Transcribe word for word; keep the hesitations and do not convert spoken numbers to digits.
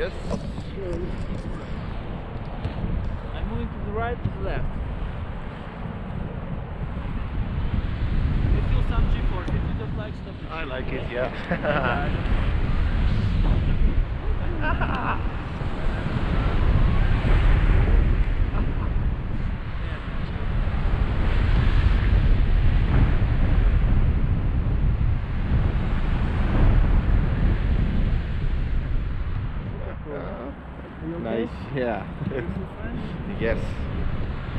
Yes. I'm moving to the right, to the left. You feel some G force. If you don't like stuff, I like it. Yeah. Nice, yeah. Yes.